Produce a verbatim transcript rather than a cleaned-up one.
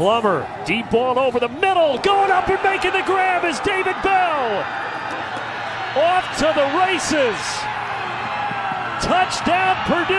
Plummer, deep ball over the middle, going up and making the grab is David Bell. Off to the races. Touchdown, Purdue.